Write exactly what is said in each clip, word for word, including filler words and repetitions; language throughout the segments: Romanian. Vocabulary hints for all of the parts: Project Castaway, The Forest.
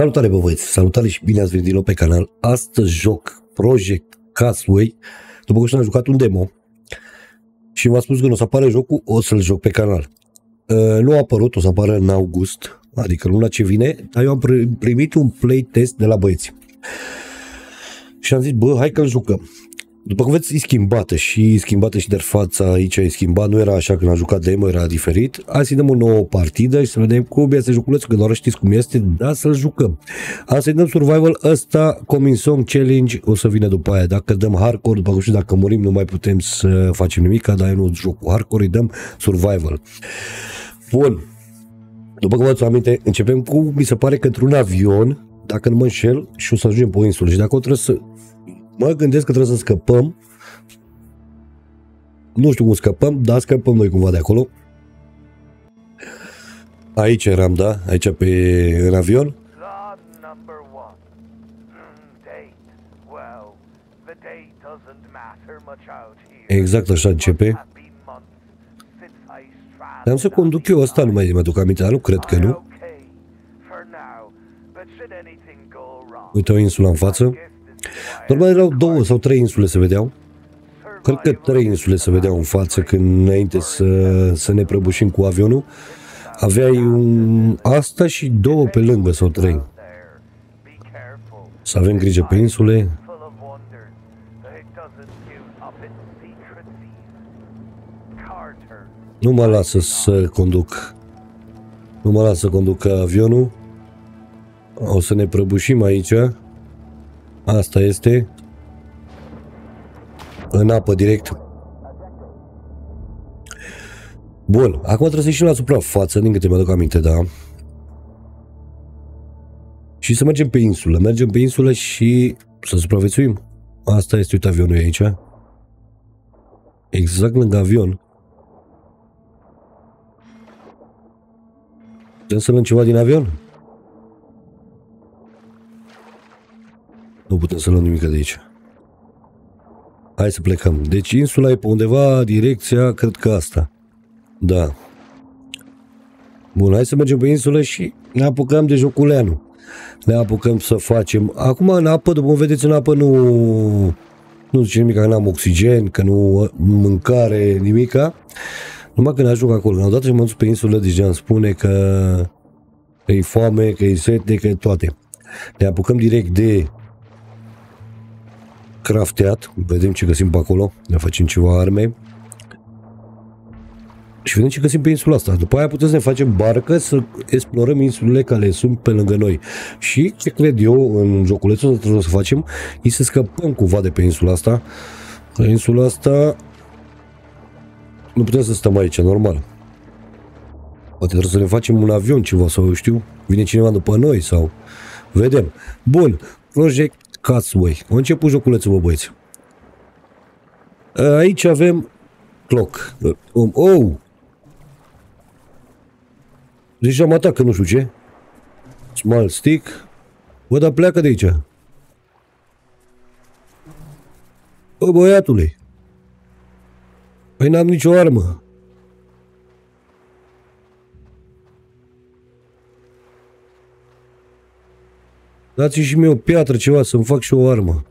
Salutare bă băieți, salutare și bine ați venit din nou pe canal. Astăzi joc Project Castaway. După cum știam, am jucat un demo și v-am spus că nu o să apară jocul, o să-l joc pe canal. Nu a apărut, o să apară în august, adică luna ce vine, dar eu am primit un playtest de la băieți. Și am zis, bă, hai că-l jucăm. După cum vedeți, e schimbată și schimbată și de fața aici e schimbat, nu era așa când am jucat demo, era diferit. Azi să dăm o nouă partidă și să vedem cum este joculețul, că doar știți cum este, dar să-l jucăm. Azi să dăm survival, ăsta, coming song, challenge, o să vină după aia. Dacă dăm hardcore, după cum știu, dacă murim nu mai putem să facem nimic, dar eu nu joc cu hardcore, îi dăm survival. Bun, după cum v-ați aminte, începem cu, mi se pare că într-un avion, dacă nu mă înșel, și o să ajungem pe o insulă și dacă o trebuie să... Mă gândesc că trebuie să scăpăm. Nu știu cum scăpăm, dar scăpăm noi cumva de acolo. Aici eram, da? Aici pe în avion. Exact așa începe. Am să conduc eu asta, nu mai mi-aduc aminte, dar nu cred că nu. Uite o insulă în față. Normal erau două sau trei insule se vedeau. Cred că trei insule se vedeau în față când înainte să, să ne prăbușim cu avionul. Aveai un, asta și două pe lângă sau trei. Să avem grijă pe insule. Nu mă lasă să conduc. Nu mă lasă să conduc avionul. O să ne prăbușim aici. Asta este. În apă direct. Bun, acum trebuie să ieșim la suprafață, din câte mi-aduc aminte, da. Și să mergem pe insulă. Mergem pe insulă și să supraviețuim. Asta este, uite, avionul aici. Exact lângă avion. Putem să luăm ceva din avion? Nu putem să luăm nimic de aici. Hai să plecăm. Deci insula e pe undeva, direcția, cred că asta. Da. Bun, hai să mergem pe insulă și ne apucăm de joculeanul. Ne apucăm să facem. Acum în apă, după cum vedeți, în apă nu... Nu zice nimic, că n-am oxigen, că nu mâncare, nimica. Numai când ajung acolo. Odată ce m-am dus pe insulă, deja îmi spune că... că e foame, că e sete, că e toate. Ne apucăm direct de... crafteat, vedem ce găsim pe acolo, ne facem ceva arme și vedem ce găsim pe insula asta. După aia putem să ne facem barcă să explorăm insulele care sunt pe lângă noi și ce cred eu în joculețul ăsta trebuie să facem e să scăpăm cumva de pe insula asta. Pe insula asta nu putem să stăm aici, normal. Poate trebuie să ne facem un avion ceva sau eu știu, vine cineva după noi sau vedem. Bun, Project Castaway. A început joculețul, bă, băieți. Aici avem clock. Um, oh! Deci am atacat, nu știu ce. Small stick. Bă, dar pleacă de aici. Bă, băiatule. Păi n-am nicio armă. Dați-mi și mie o piatră, ceva, să-mi fac și o armă.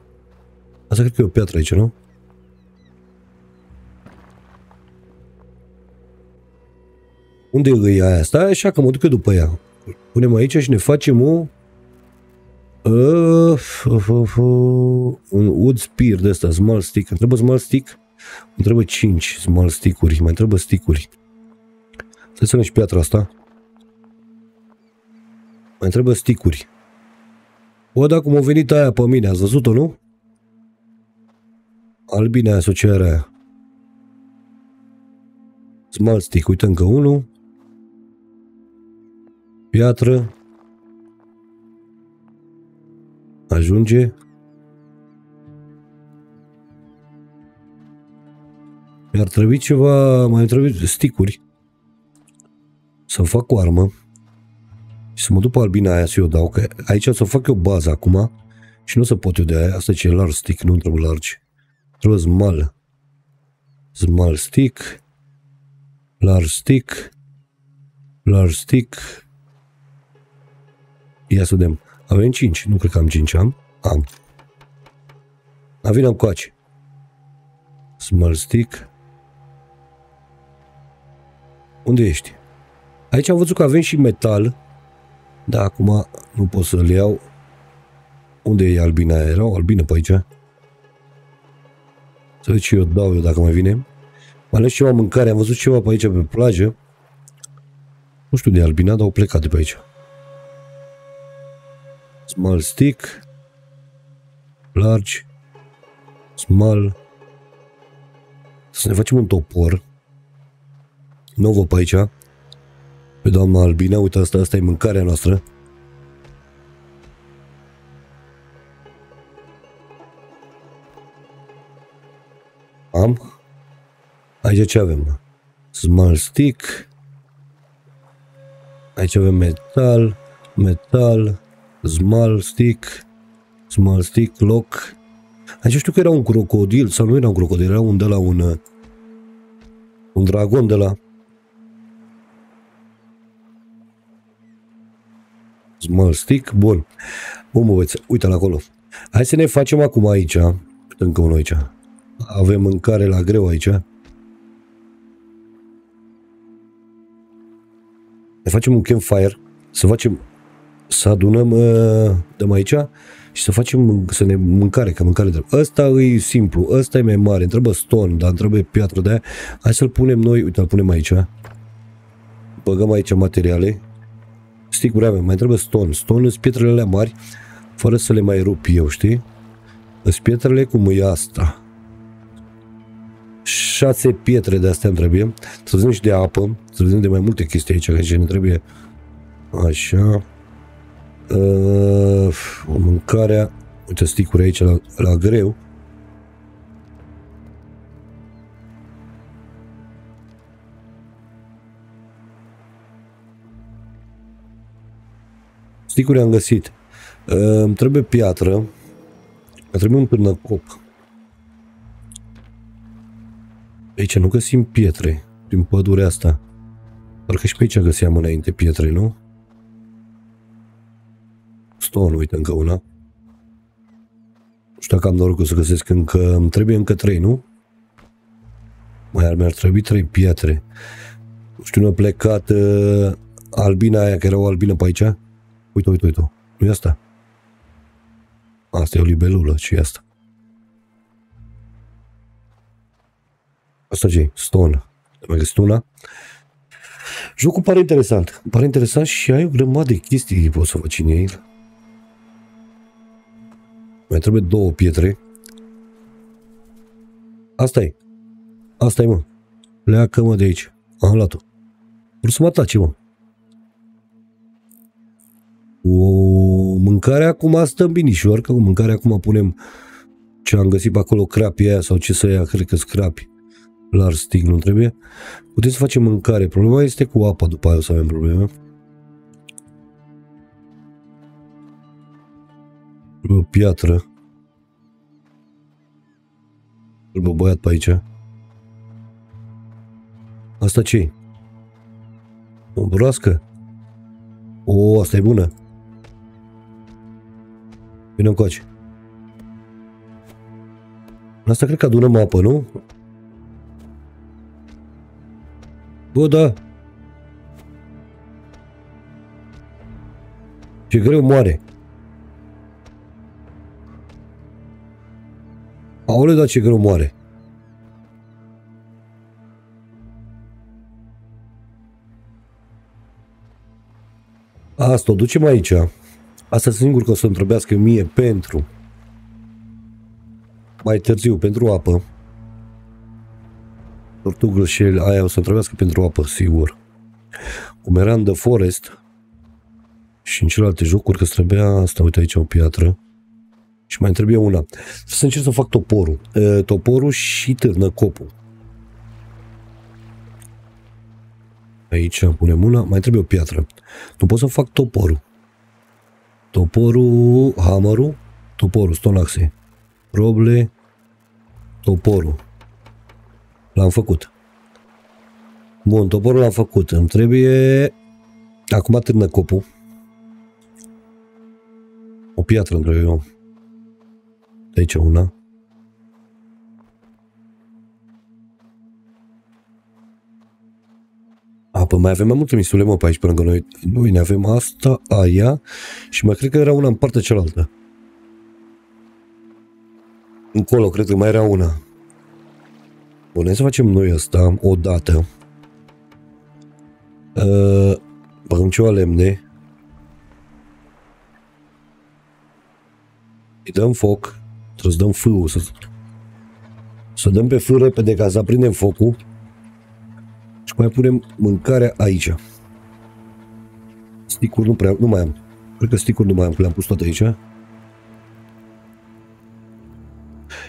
Asta cred că e o piatră aici, nu? Unde e aia? Stai așa că mă duc eu după ea. Punem aici și ne facem o... Uh, uh, uh, uh, un wood spear de ăsta, small stick. Îmi trebuie small stick? Îmi trebuie cinci small stick-uri. Mai trebuie stick-uri. Trebuie să luăm și piatra asta. Mai trebuie stick-uri. Bă, da, cum a venit aia pe mine, ați văzut-o, nu? Albina aia, sociarea aia. Small stick, uite încă unul. Piatră. Ajunge. Mi-ar trebui ceva, mai trebuie stick-uri. Să fac o armă. Și să mă duc pe albina aia să o dau, că aici o să fac eu bază acum și nu o să pot eu de aia. Asta e large stick, nu trebuie large. Trebuie small. Small stick. Large stick. Large stick. Ia să vedem. Avem cinci. Nu cred că am cinci. Am? Am. Avinam coace. Small stick. Unde ești? Aici am văzut că avem și metal. Da, acum nu pot să-l iau. Unde e albina? Era o albină pe aici. Să văd ce eu dau eu dacă mai vine. Mai ales ceva mâncare. Am văzut ceva pe aici pe plajă. Nu știu de albina, dar au plecat de pe aici. Small stick. Large. Small. Să ne facem un topor. Nouă pe aici. Pe doamna albina. Uite asta, asta e mâncarea noastră. Am. Aici ce avem? Small stick. Aici avem metal, metal, small stick, small stick, lock. Aici știu că era un crocodil, sau nu era un crocodil, era un de la un, un dragon de la. Small stick, bun. Bun, mă băieți, uite-l acolo. Hai să ne facem acum aici, încă unul aici. Avem mâncare la greu aici. Să facem un campfire, să facem, să adunăm uh, de aici și să facem, să ne mâncare, ca mâncare de ăsta e simplu, ăsta e mai mare, îmi trebuie stone, dar îmi trebuie piatră de aia. Hai să-l punem noi, uite, îl punem aici. Băgăm aici materiale. Stick-uri avem, mai trebuie stone. Stone sunt pietrele alea mari, fără să le mai rup eu, știi? Sunt pietrele cum e asta. șase pietre de astea îmi trebuie. Să vedem și de apă. Să vedem de mai multe chestii aici. Că ne trebuie. Așa. Uh, mâncarea. Uite, sticuri aici la, la greu. Sticuri am găsit. Uh, îmi trebuie piatră. Îmi trebuie un pârnăcop. Aici nu găsim pietre, din pădurea asta. Parcă și pe aici găseam înainte pietre, nu? Stone, uite, încă una. Nu știu dacă am norocul să găsesc încă... Îmi trebuie încă trei, nu? Mai ar mi-ar trebui trei pietre. Nu știu, ne-a plecat uh, albina aia, că era o albină pe aici. Uite, uite, uite. Nu e asta? Asta e o libelulă, ce e asta? Asta ce? Stone. Am găsit una. Jocul pare interesant. Pare interesant și ai o grămadă de chestii poți să faci în ei. Mai trebuie două pietre. Asta e. Asta e, mă. Pleacă-mă de aici. Am luat-o. Vreau să mă atace, mă. O, mâncarea acum stă în binișor, că cu mâncarea acum punem ce am găsit pe acolo, crapii aia sau ce să ia, cred că scrapi. Large stick nu trebuie. Putem să facem mâncare. Problema este cu apa, după aia o să avem probleme. O piatră. Trebuie băiat pe aici. Asta ce-i? O broască? O, asta e bună. Vine încoace. Asta cred că adunăm apă, nu? Bă, da. Ce greu moare. Aoleu, da, ce greu moare. Asta o ducem aici. Asta singur că o să-mi trebuiască mie pentru... Mai târziu, pentru apă. Tortugul și aia o să trebuiască pentru apă, sigur. Cum era în The Forest și în celelalte jocuri, că trebuia asta, uite aici o piatră și mai trebuie una. Să încerc să fac toporul. E, toporul și târnăcopul. Aici punem una, mai trebuie o piatră. Nu pot să fac toporul. Toporul, hammerul, toporul, stone axe, roble, toporul. L-am făcut. Bun, toporul l-am făcut. Îmi trebuie... Acum târnă copul. piatră, întreb eu. De aici una. A, păi mai avem mai multe misiune, mă, pe aici, pe lângă noi. Noi ne avem asta, aia și mai cred că era una în partea cealaltă. Încolo, cred că mai era una. Bun, să facem noi asta odată. Uh, Băgăm ceva lemne. Îi dăm foc. Trebuie să dăm fâul. Să, să dăm pe fâul repede ca să aprindem focul. Și mai punem mâncarea aici. Sticuri nu prea, nu mai am. Cred că sticuri nu mai am, că le-am pus toate aici.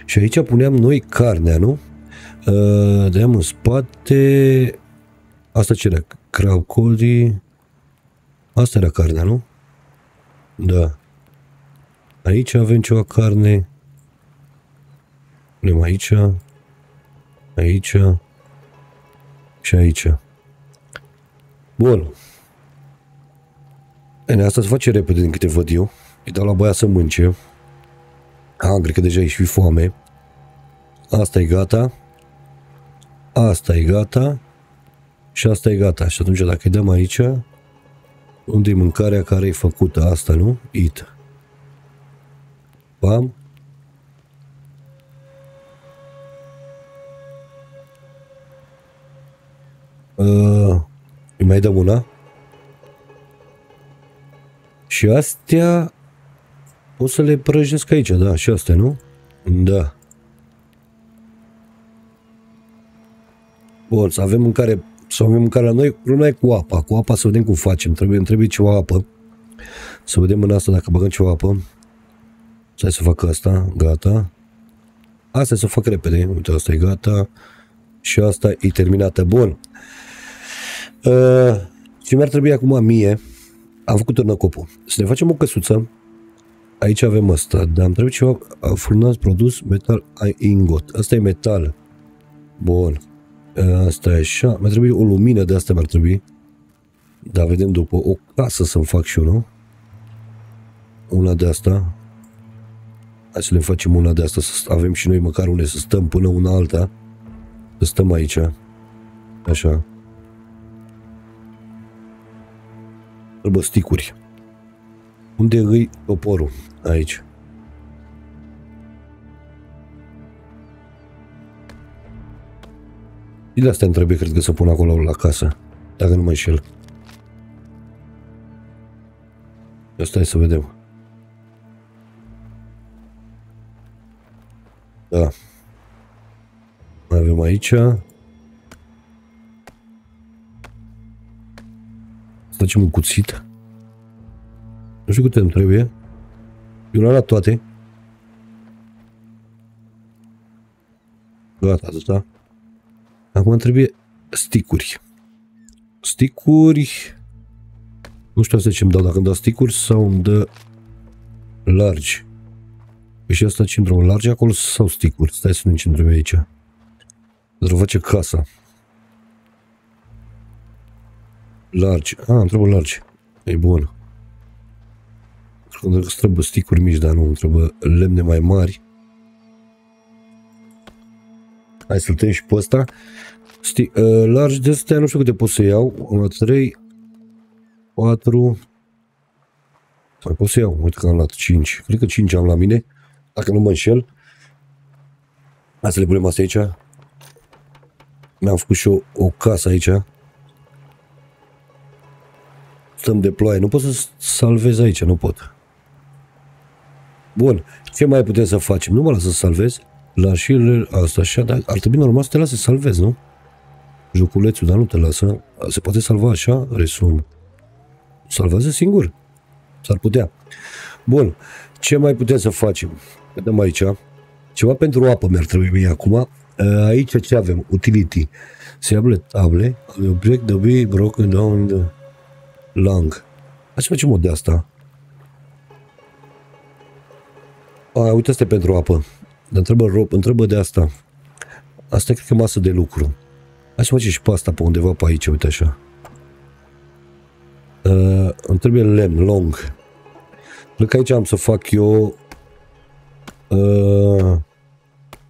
Și aici puneam noi carnea, nu? Uh, Deam în spate. Asta ce era? Crab Cody. Asta era carnea, nu? Da. Aici avem ceva carne. Punem aici. Aici. Și aici. Bun. Bine, asta se face repede din câte văd eu. Îi dau la băiat să mânce. A, cred că deja ești foame. Asta e gata. Asta e gata. Și asta e gata. Și atunci dacă îi dăm aici, unde e mâncarea care e făcută? Asta, nu? It. Bam. Uh, îi mai dăm una. Și astea o să le prăjesc aici, da, și astea, nu? Da. Bun, să avem mâncare, să avem mâncare la noi, problema e cu apa. Cu apa să vedem cum facem. Trebuie, îmi trebuie ceva apă. Să vedem în asta dacă băgăm ceva apă. Hai să fac asta, gata. Asta să o fac repede. Uite, asta e gata. Și asta e terminată. Bun. Uh, și mi-ar trebui acum mie. Am făcut târnăcopul. Să ne facem o căsuță. Aici avem asta. Dar îmi trebuie ceva. Furnați produs metal ingot. Asta e metal. Bun. Asta e așa. Mi-ar trebui o lumină de asta mi-ar trebui. Dar vedem după. O casă să-mi fac și eu, nu? Una de asta. Hai să le facem una de asta. Să avem și noi măcar unde să stăm până una alta. Să stăm aici. Așa. Trebuie sticuri. Unde îi toporul? Aici. Și de asta îmi trebuie, cred că, să pun acolo la casă. Dacă nu mă înșel. Stai să vedem. Da. Mai avem aici. Să facem un cuțit. Nu știu câte îmi trebuie. Eu le-am luat toate. Gata, atâta. Acum îmi trebuie sticuri. Sticuri. Nu știu asta ce-mi dau. Dacă îmi dau sticuri sau îmi dă largi. Și asta ce-mi trebuie? Largi acolo sau sticuri? Stai să vedem ce-mi trebuie aici. Trebuie face casa. Largi. A, îmi trebuie largi. E bun. Îmi trebuie sticuri mici, dar nu. Îmi trebuie lemne mai mari. Hai să-l tăiem și pe ăsta. Sti uh, largi de astea, nu știu câte pot să iau. Am luat trei, patru. Mai pot să iau. Uite că am luat cinci. Cred că cinci am la mine. Dacă nu mă înșel. Hai să le punem astea aici. Mi-am făcut și eu o casă aici. Stăm de ploaie. Nu pot să salvez aici. Nu pot. Bun. Ce mai putem să facem? Nu mă las să salvez. La și asta așa. Dar ar trebui normal să te lase să salvezi, nu? Joculețul, dar nu te lasă. Se poate salva așa? Resum. Salvează singur. S-ar putea. Bun. Ce mai putem să facem? Vedem aici. Ceva pentru apă mi-ar trebui mie acum. Aici ce avem? Utility. Se ablă table. Break the way broken down the lang. Hai să facem o de asta. A, uite, asta e pentru apă. Dar întrebă rob, întrebă de asta. Asta cred că e masă de lucru. Hai să facem și pe asta pe undeva pe aici. Uite așa. Uh, îmi trebuie lemn, long. Cred că aici am să fac eu uh,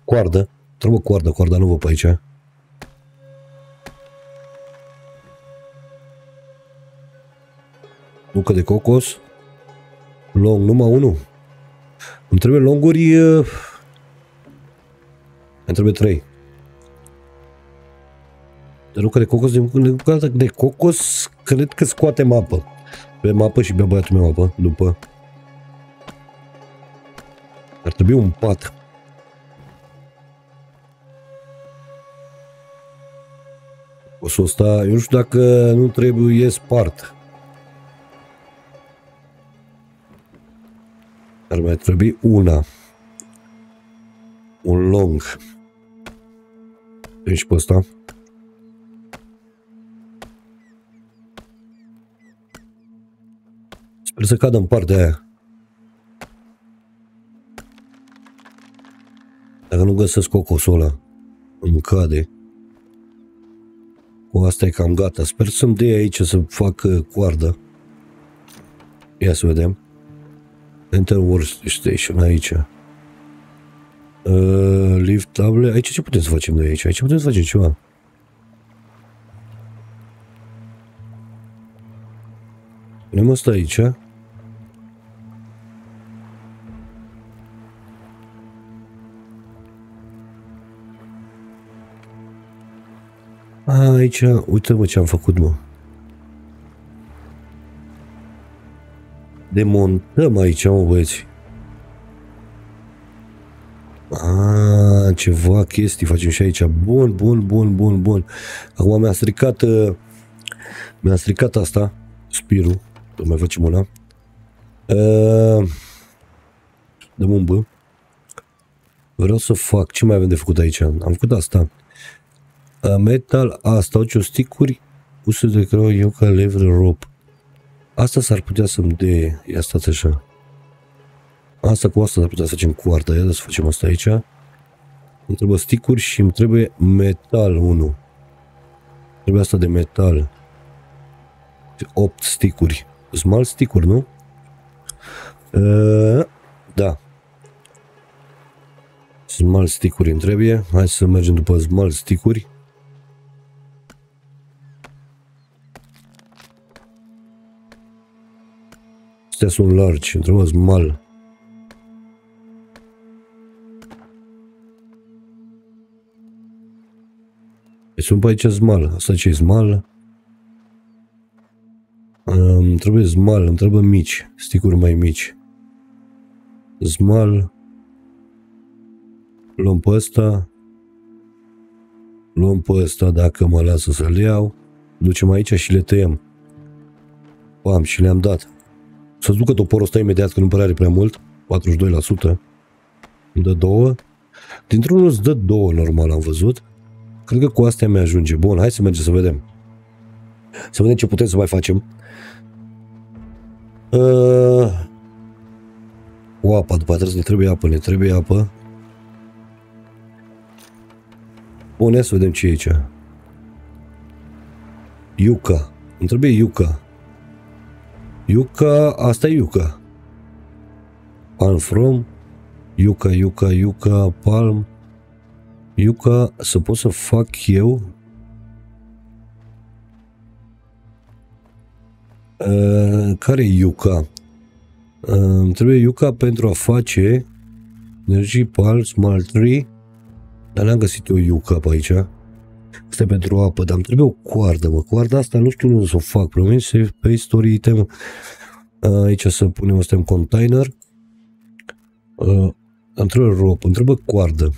coardă. Trebuie coardă, coarda nu vă pe aici. Nucă de cocos. Long, numai unul. Îmi trebuie longuri. Uh, îmi trebuie trei. De nucă de cocos, de, de, de cocos, cred că scoatem apă. Bem apă și bea băiatul meu apă, după. Ar trebui un pat. Cocosul ăsta, eu nu știu dacă nu trebuie spart. Ar mai trebui una. Un long. Deci pe ăsta. Sper să cadă în partea aia. Dacă nu găsesc cocosul ăla, îmi cade. Cu asta e cam gata. Sper să-mi dea aici să fac coardă. Ia să vedem. Enter workstation aici. Uh, lift table. Aici ce putem să facem noi aici? Aici putem să facem ceva. Punem asta aici. A, aici, uite-mă ce am făcut, mă. Demontăm aici, mă, băieți. A, ceva chestii facem și aici. Bun, bun, bun, bun, bun. Acum mi-a stricat, mi-a stricat asta, spirul. Să mai facem una. Uh, dăm un bă. Vreau să fac. Ce mai avem de făcut aici? Am făcut asta. Metal, asta, o ciosticuri, puse de creu, eu ca level rope. Asta s-ar putea să-mi dea, ia stați așa. Asta cu asta s-ar putea să facem coarda, ia să facem asta aici. Îmi trebuie sticuri și îmi trebuie metal unu. Trebuie asta de metal. opt sticuri. Small sticuri, nu? Uh, da. Small sticuri îmi trebuie. Hai să mergem după small sticuri. Astea sunt largi, îmi trebuie small. Sunt pe aici small. Asta ce e small? Îmi trebuie small, îmi trebuie mici, sticuri mai mici. Small. Luăm pe ăsta. Luăm pe ăsta, dacă mă lasă să-l iau. Ducem aici și le tăiem. Bam, și le-am dat. Să-ți ducă toporul ăsta imediat, că nu prea are prea mult. patruzeci și doi la sută. Îmi dă două. Dintr-unul îți dă două, normal, am văzut. Cred că cu astea mi-ajunge. Bun, hai să mergem să vedem. Să vedem ce putem să mai facem. Uh, cu apa, după aceea ne trebuie apă, ne trebuie apă. Bun, să vedem ce e aici. Iuca. Îmi trebuie iuca. Iuca, asta e iuca. Palm from. Iuca, iuca, iuca, palm. Iuca, să pot să fac eu. Uh, care e iuca? Uh, îmi trebuie iuca pentru a face energie pal, small tree. Dar n-am găsit eu iuca pe aici. Asta e pentru apă, dar îmi trebuie o coardă, mă. Coarda asta nu știu unde să o fac. Promis, pe istorie item. Uh, aici să punem asta în container. Uh, îmi trebuie rope, îmi trebuie coardă.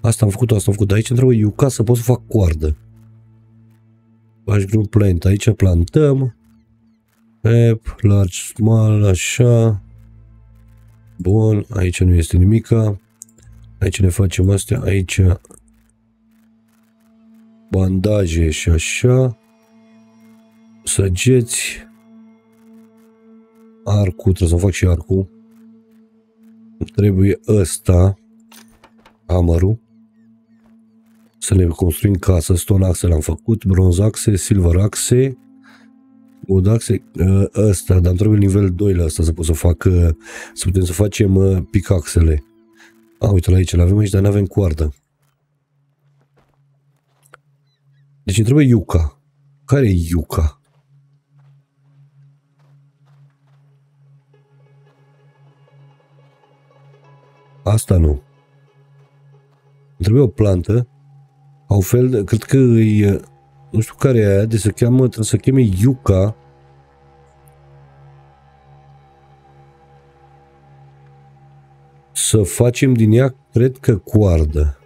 Asta am făcut, asta am făcut. Aici îmi trebuie iuca să pot să fac coardă. Aș grup plant, aici plantăm. Pep, large, small, așa. Bun, aici nu este nimica. Aici ne facem astea, aici bandaje și așa. Săgeți. Arcul, trebuie să fac și arcul. Trebuie ăsta, hammerul. Să ne construim casă. Stone axe l-am făcut, bronze axe, silver axe. mod axe ăsta, dar îmi trebuie nivel doi la asta să pot să fac, să putem să facem picaxele. A, uite la aici, le avem aici, dar nu avem coardă. Deci îmi trebuie iuca. Care e iuca? Asta nu. Îmi trebuie o plantă. Au fel de, cred că e, nu știu care e aia, de se cheamă, trebuie să cheme iuca. Să facem din ea, cred că coardă.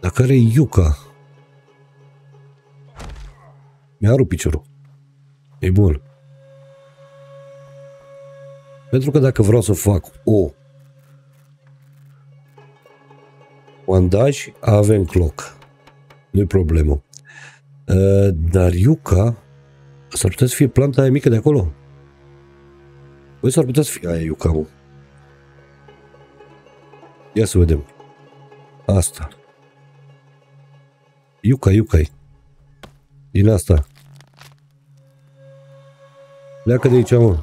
Dar care e iuca? Mi-a rupt piciorul. E bun. Pentru că dacă vreau să fac o bandaj, avem cloc. Nu-i problemă. Dar iuca, s-ar putea să fie planta aia mică de acolo? Păi s-ar putea să fie aia iuca, mă. Ia să vedem. Asta. Iuca, iuca-i. Din asta. Pleacă de aici, mă.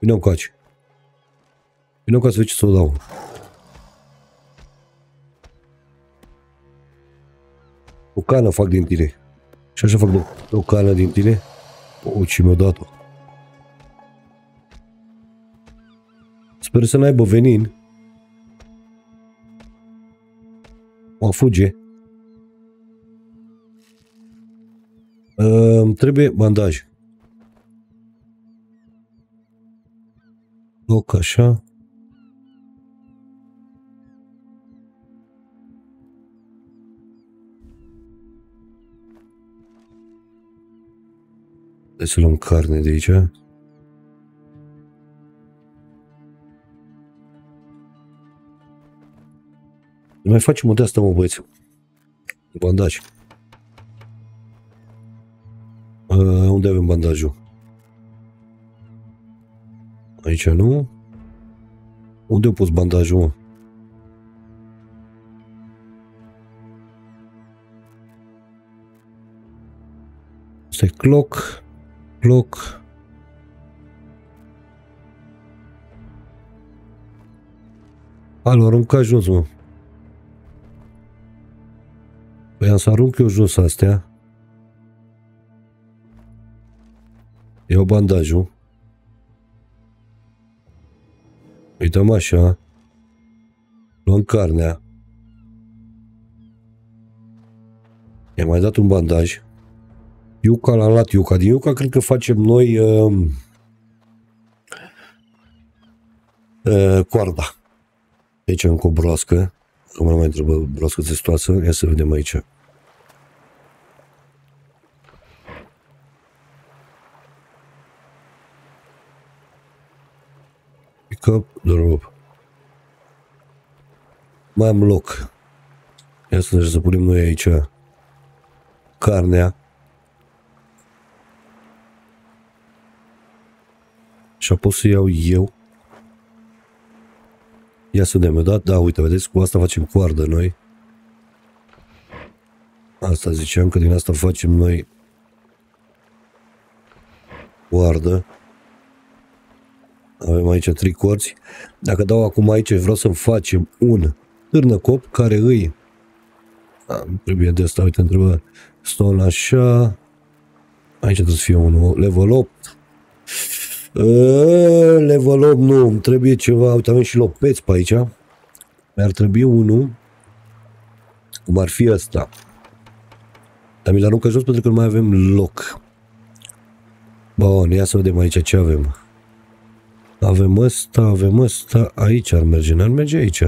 Vino încoace. Vino ca să vezi ce să o dau. O cană fac din tine. Și așa fac de o cană din tine. O, ce mi-a dat-o. Sper să n-aibă venin. O fuge. Îmi trebuie bandaj. Loc așa. Hai să luăm carne de aici. Ne mai facem o de-asta, mă, băieți. Bandaj. Uh, unde avem bandajul? Aici nu. Unde au pus bandajul, mă? Asta e cloc. Cloc. Alo, arunca jos, mă. Păi am să arunc eu jos astea. Iau bandajul. Îi dăm așa. Luăm carnea. I-am mai dat un bandaj. Iuca, l-am luat iuca. Din iuca cred că facem noi uh, uh, coarda. Aici încă o broască. Că mă mai întrebă broască testoasă. Ia să vedem aici. Pick up, drop. Mai am loc. Ia să, să punem noi aici carnea. Și pot să iau eu. Ia să ne-am dat. Da, uite, vedeți, cu asta facem coardă noi. Asta ziceam, că din asta facem noi coardă. Avem aici trei corți. Dacă dau acum aici, vreau să facem un târnăcop care îi... A, trebuie de asta, uite, întrebă. Stone așa. Aici trebuie să fie un level opt. Eee, level opt nu, îmi trebuie ceva. Uite, avem și lopeți pe aici. Mi-ar trebui unul. Cum ar fi ăsta. Dar mi-l aruncă jos pentru că nu mai avem loc. Bun, ia să vedem aici ce avem. Avem ăsta, avem ăsta. Aici ar merge, n-ar merge aici.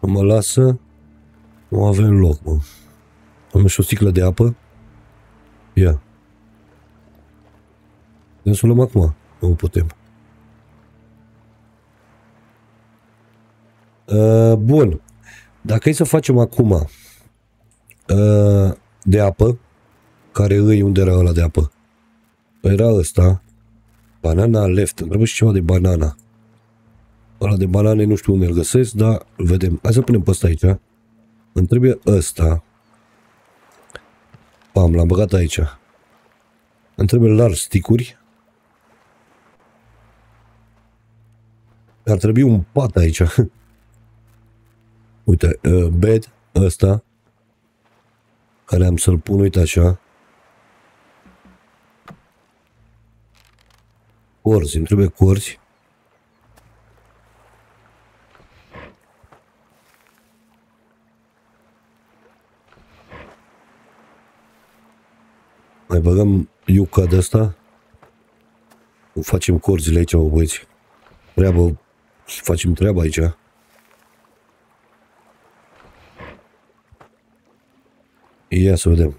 Nu mă lasă. Nu avem loc, mă. Am și o sticlă de apă. Ia. Ne să luăm acum. Nu putem. Uh, bun. Dacă e să facem acum uh, de apă, care îi, unde era ăla de apă? Păi era ăsta. Banana left. Îmi trebuie și ceva de banana. Ăla de banane nu știu unde îl găsesc, dar vedem. Hai să punem pe ăsta aici. Îmi trebuie ăsta. Pam, l-am băgat aici. Îmi trebuie large sticuri. Ar trebui un pat aici. Uite, uh, bed ăsta. Care am să-l pun, uite așa. Corzi, îmi trebuie corzi. Mai băgăm iuca de asta. Facem corzile aici, bă, băieți. Treabă, facem treaba aici. Ia să vedem.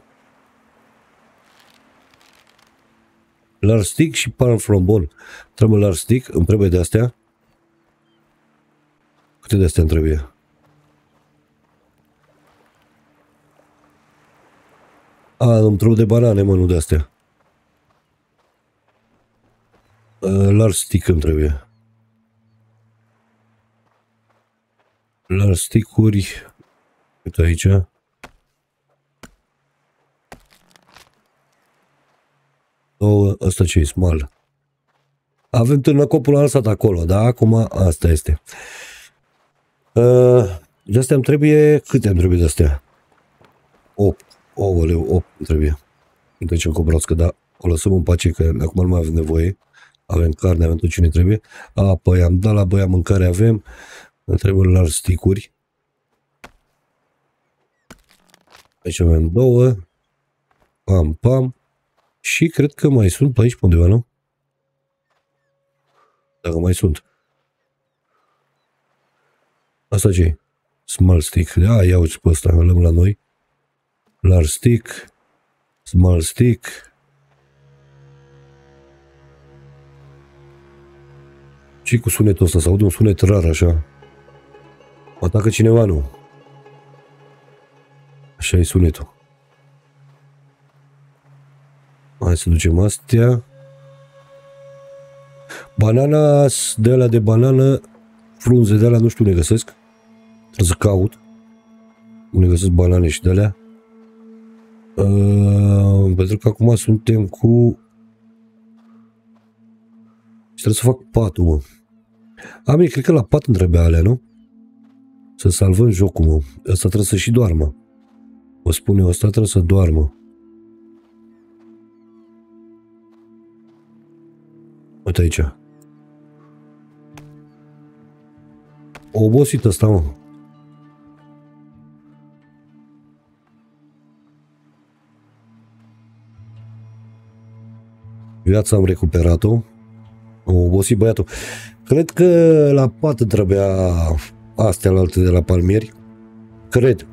Large stick și parafrombol. Trebuie large stick, îmi trebuie de astea. Câte de astea îmi trebuie? A, îmi trebuie de banane, mă, nu de astea. Large stick îmi trebuie. Large stick-uri. Uite aici. Două, ăsta ce e, smal. Avem târnăcopul alsat acolo, da? Acum asta este. De astea îmi trebuie, câte îmi trebuie de astea? opt. Ouleu, opt îmi trebuie. Uite aici încă o broască, dar o lăsăm în pace, că acum nu mai avem nevoie. Avem carne, avem tot ce ne trebuie. Apă i-am dat la băia, mâncare avem. Îmi trebuie large sticuri. Aici avem două. Pam, pam. Și cred că mai sunt pe aici pe undeva, nu? Dacă mai sunt. Asta ce e? Small stick. Da, ia uite pe ăsta, îl luăm la noi. Large stick. Small stick. Ce cu sunetul ăsta? Se aude un sunet rar așa. Mă atacă cineva, nu? Așa e sunetul. Hai să ducem astea. Banana, de alea de banană, frunze de alea, nu știu unde găsesc. Trebuie să caut. Unde găsesc banane și de alea. Uh, pentru că acum suntem cu... Și trebuie să fac patul, mă. A, bine, cred că la pat îmi trebuie alea, nu? Să salvăm jocul, mă. Ăsta trebuie să și doarmă. Vă spun eu, ăsta trebuie să doarmă. Uite aici. Obosit ăsta, mă. Viața am recuperat-o. Am obosit băiatul. Cred că la pat trebuia astea la alte de la palmieri. Cred.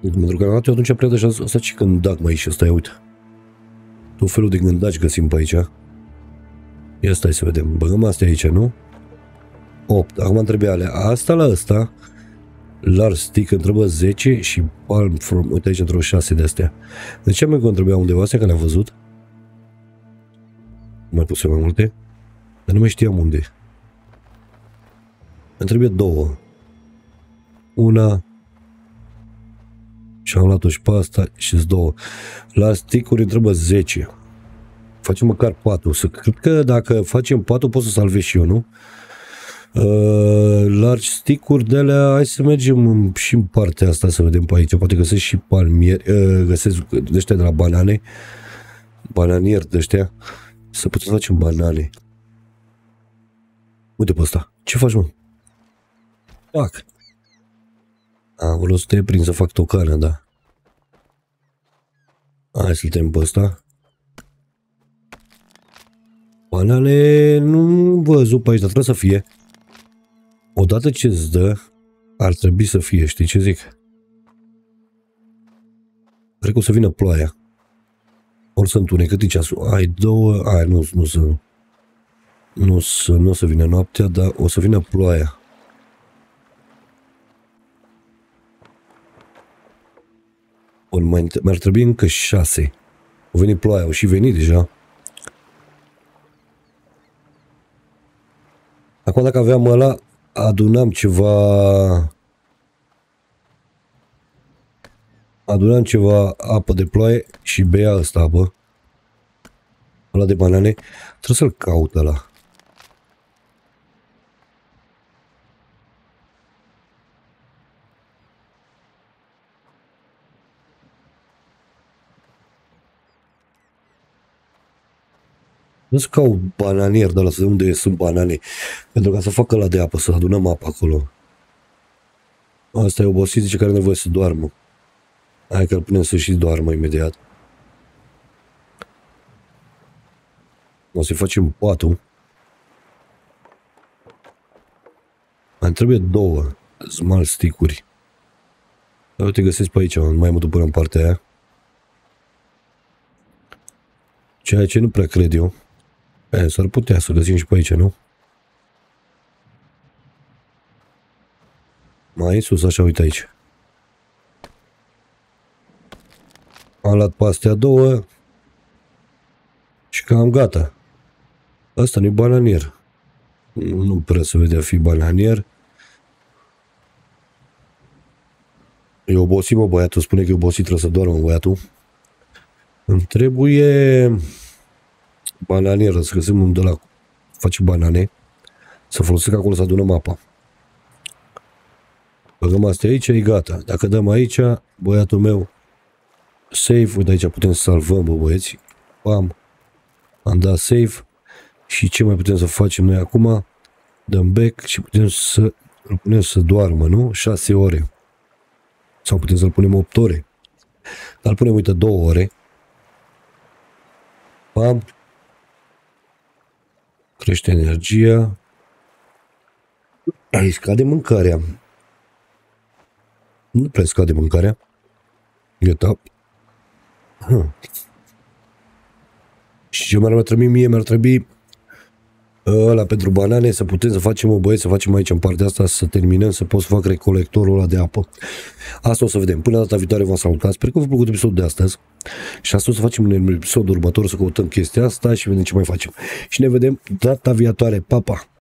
Pentru că eu atunci plec deja asta și când dac mai și ăsta, ia uite. Tot felul de gândaci găsim pe aici. Ia stai să vedem. Băgăm astea aici, nu? opt. Acum îmi trebuie alea. Asta la asta. Large stick îmi trebuie zece și palm from... Uite aici într-o șase de astea. De ce am încă îmi trebuia undeva astea, că le-am văzut? Mai puse mai multe. Dar nu mai știam unde. Îmi trebuie două. Una. Și am luat-o și pe asta și două. La stick-uri îmi trebuie zece. Facem măcar patul. Cred că dacă facem patul pot să salvez și eu, nu? Uh, largi sticuri de alea. Hai să mergem și în partea asta să vedem pe aici. Poate găsesc și palmieri. Uh, găsesc de ăștia de la banane. Bananieri de ăștia. Să putem face banane. Uite pe ăsta. Ce faci, mă? Tac. Am vrut să te iei prin să fac tocană, da. Hai să-l tem pe ăsta. Banane nu văzut pe aici, dar trebuie să fie. Odată ce îți dă, ar trebui să fie, știi ce zic? Cred că o să vină ploaia. Ori să întunecăti ceasul. Ai două... Ai, nu, nu să... Nu să, nu să vină noaptea, dar o să vină ploaia. Or, mai, mi-ar trebui încă șase. O veni ploaia, o și veni deja. Acum dacă aveam ăla, adunam ceva... Adunam ceva apă de ploaie și bea ăsta apă. Ăla de banane. Trebuie să-l caut ăla. Nu să caut bananier de la să vedem unde sunt banane. Pentru ca să fac ăla de apă, să adunăm apă acolo. Asta e obosit, zice că are nevoie să doarmă. Hai că îl punem să și doarmă imediat. O să-i facem patul. Mai trebuie două small stick-uri. Dar uite, găsesc pe aici, mai mă duc până în partea aia. Ceea ce nu prea cred eu. S-ar putea să găsim și pe aici, nu? Mai sus, așa, uite aici. Am luat pe astea două și cam gata. Asta nu-i bananier. Nu prea se vede a fi bananier. E obosit, mă, băiatul. Spune că e obosit, trebuie să doarmă, băiatul. Îmi trebuie bananieră, să găsim unul de la face banane, să folosesc acolo să adunăm apa. Băgăm astea aici, e gata. Dacă dăm aici, băiatul meu, save, uite aici putem să salvăm, bă, băieți. Bam, am dat save și ce mai putem să facem noi acum? Dăm back și putem să îl punem să doarmă, nu? șase ore. Sau putem să-l punem opt ore. Dar îl punem, uite, două ore. Bam. Crește energia. Aici scade mâncarea. Nu prea scade mâncarea. Gata. Hmm. Și ce mi-ar trebui mie? Mi-ar trebui ăla pentru banane, să putem să facem, o băie, să facem aici în partea asta, să terminăm, să pot să fac recolectorul ăla de apă. Asta o să vedem. Până data viitoare v-am salutat. Sper că v-a plăcut episodul de astăzi. Și asta o să facem în episodul următor, să căutăm chestia asta și vedem ce mai facem. Și ne vedem data viitoare. Pa, pa!